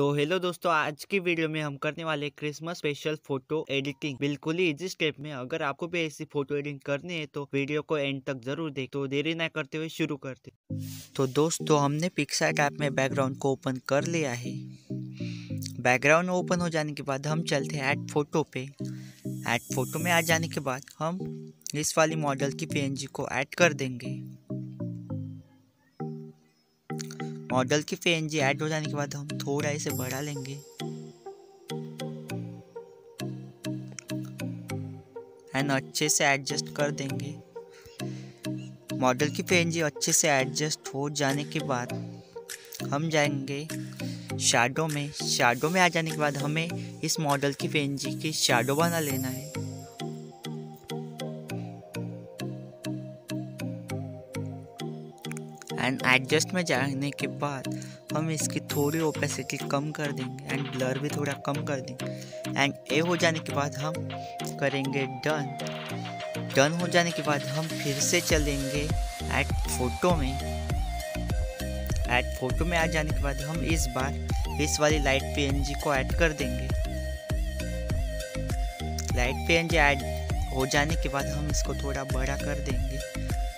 तो हेलो दोस्तों, आज की वीडियो में हम करने वाले क्रिसमस स्पेशल फोटो एडिटिंग बिल्कुल ही इजी स्टेप में। अगर आपको भी ऐसी फोटो एडिटिंग करनी है तो वीडियो को एंड तक जरूर देख। तो देरी ना करते हुए शुरू करते। तो दोस्तों, हमने पिक्सार्ट ऐप में बैकग्राउंड को ओपन कर लिया है। बैकग्राउंड ओपन हो जाने के बाद हम चलते हैं ऐड फोटो पे। ऐड फोटो में आ जाने के बाद हम इस वाली मॉडल की PNG को ऐड कर देंगे। मॉडल की PNG ऐड हो जाने के बाद हम थोड़ा इसे बढ़ा लेंगे एंड अच्छे से एडजस्ट कर देंगे। मॉडल की PNG अच्छे से एडजस्ट हो जाने के बाद हम जाएंगे शैडो में। शैडो में आ जाने के बाद हमें इस मॉडल की PNG की शैडो बना लेना है। एंड एडजस्ट में जाने के बाद हम इसकी थोड़ी ओपेसिटी कम कर देंगे एंड ब्लर भी थोड़ा कम कर देंगे। एंड ए हो जाने के बाद हम करेंगे डन। डन हो जाने के बाद हम फिर से चलेंगे ऐड फोटो में। ऐड फोटो में आ जाने के बाद हम इस बार इस वाली लाइट PNG को ऐड कर देंगे। लाइट PNG ऐड हो जाने के बाद हम इसको थोड़ा बड़ा कर देंगे।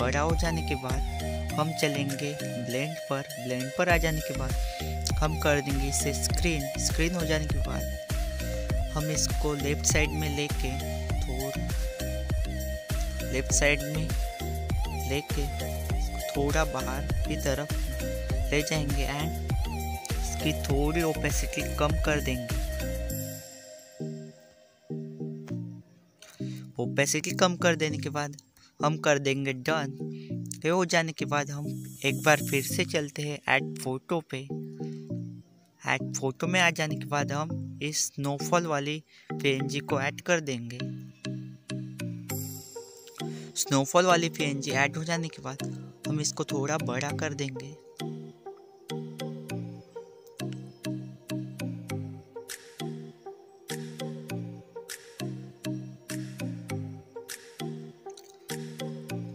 बड़ा हो जाने के बाद हम चलेंगे ब्लेंड पर। ब्लेंड पर आ जाने के बाद हम कर देंगे इसे स्क्रीन। स्क्रीन हो जाने के बाद हम इसको लेफ्ट साइड में लेके थोड़ा लेफ्ट साइड में लेके थोड़ा बाहर की तरफ ले जाएंगे एंड इसकी थोड़ी ओपेसिटी कम कर देंगे। ओपेसिटी कम कर देने के बाद हम कर देंगे डन। ये हो जाने के बाद हम एक बार फिर से चलते हैं ऐड फोटो पे। ऐड फोटो में आ जाने के बाद हम इस स्नोफॉल वाली PNG को ऐड कर देंगे। स्नोफॉल वाली PNG ऐड हो जाने के बाद हम इसको थोड़ा बड़ा कर देंगे।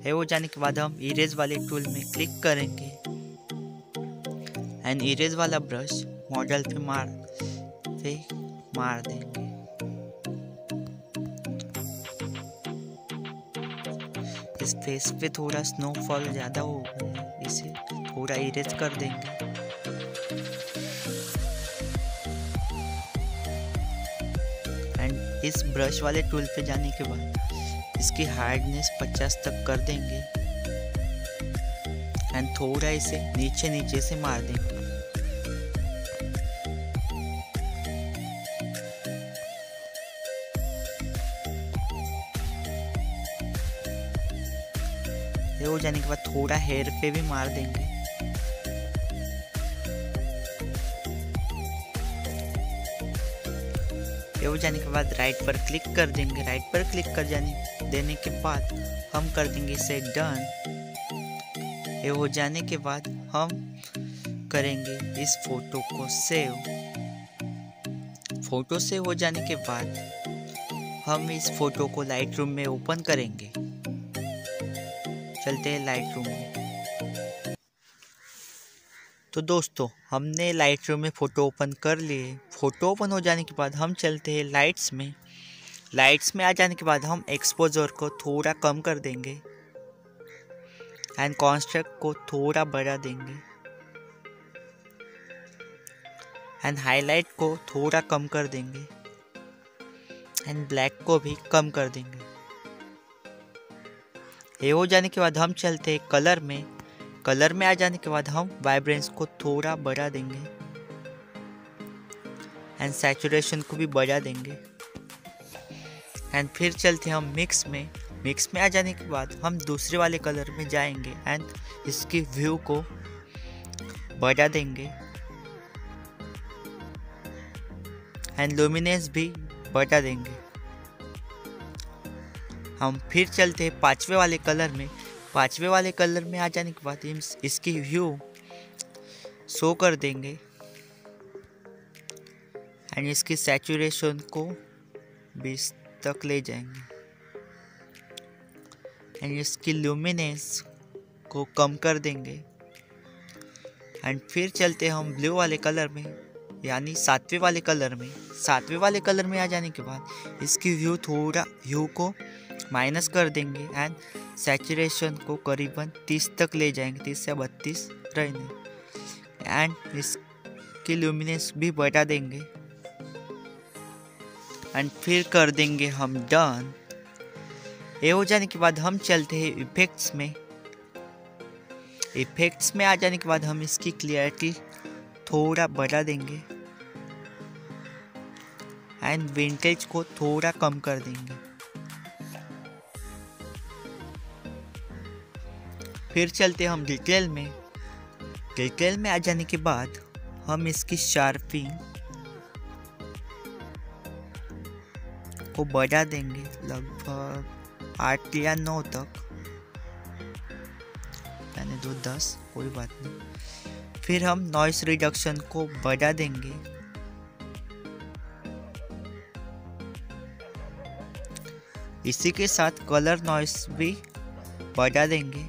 ये हो जाने के बाद हम इरेज वाले टूल में क्लिक करेंगे एंड इरेज वाला ब्रश मॉडल पे मार देंगे। इस फेस पे थोड़ा स्नोफॉल ज्यादा हो गया, इसे थोड़ा इरेज कर देंगे। एंड इस ब्रश वाले टूल पे जाने के बाद इसकी हार्डनेस 50 तक कर देंगे एंड थोड़ा इसे नीचे नीचे से मार देंगे। ये हो जाने के बाद थोड़ा हेयर पे भी मार देंगे। ये हो जाने के बाद राइट पर क्लिक कर देंगे। राइट पर क्लिक कर जाने देने के बाद हम कर देंगे इसे डन। ये हो जाने के बाद हम करेंगे इस फोटो को सेव। फोटो सेव हो जाने के बाद हम इस फोटो को लाइटरूम में ओपन करेंगे। चलते हैं लाइटरूम में। तो दोस्तों, हमने लाइटरूम में फ़ोटो ओपन कर लिए। फ़ोटो ओपन हो जाने के बाद हम चलते हैं लाइट्स में। लाइट्स में आ जाने के बाद हम एक्सपोजर को थोड़ा कम कर देंगे एंड कॉन्ट्रास्ट को थोड़ा बढ़ा देंगे एंड हाईलाइट को थोड़ा कम कर देंगे एंड ब्लैक को भी कम कर देंगे। ये हो जाने के बाद हम चलते हैं कलर में। कलर में आ जाने के बाद हम वाइब्रेंस को थोड़ा बढ़ा देंगे एंड सैचुरेशन को भी बढ़ा देंगे। एंड फिर चलते हैं हम मिक्स में। मिक्स में आ जाने के बाद हम दूसरे वाले कलर में जाएंगे एंड इसकी व्यू को बढ़ा देंगे एंड लुमिनेंस भी बढ़ा देंगे। हम फिर चलते हैं पांचवे वाले कलर में। पांचवे वाले कलर में आ जाने के बाद इसकी व्यू शो कर देंगे एंड इसकी सैचुरेशन को 20 तक ले जाएंगे एंड इसकी ल्यूमिनेंस को कम कर देंगे। एंड फिर चलते हम ब्लू वाले कलर में। यानी सातवें वाले कलर में आ जाने के बाद इसकी व्यू थोड़ा व्यू को माइनस कर देंगे एंड सैचुरेशन को करीबन 30 तक ले जाएंगे, 30 से 32 रहेंगे एंड इसकी ल्यूमिनेंस भी बढ़ा देंगे एंड फिर कर देंगे हम डन। ये हो जाने के बाद हम चलते हैं इफेक्ट्स में। इफेक्ट्स में आ जाने के बाद हम इसकी क्लियरिटी थोड़ा बढ़ा देंगे एंड विंटेज को थोड़ा कम कर देंगे। फिर चलते हम डिटेल में। डिटेल में आ जाने के बाद हम इसकी शार्पिंग को बढ़ा देंगे लगभग 8 या 9 तक, यानी 2-10 कोई बात नहीं। फिर हम नॉइस रिडक्शन को बढ़ा देंगे इसी के साथ कलर नॉइस भी बढ़ा देंगे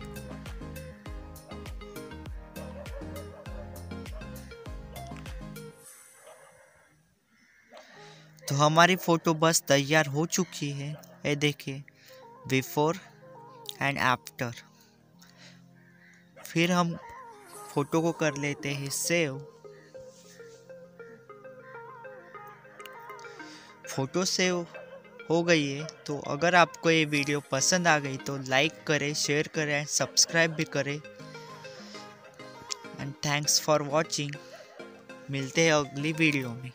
तो हमारी फोटो बस तैयार हो चुकी है। ये देखिए बिफोर एंड आफ्टर। फिर हम फोटो को कर लेते हैं सेव। फोटो सेव हो गई है। तो अगर आपको ये वीडियो पसंद आ गई तो लाइक करें, शेयर करें एंड सब्सक्राइब भी करें एंड थैंक्स फॉर वॉचिंग। मिलते हैं अगली वीडियो में।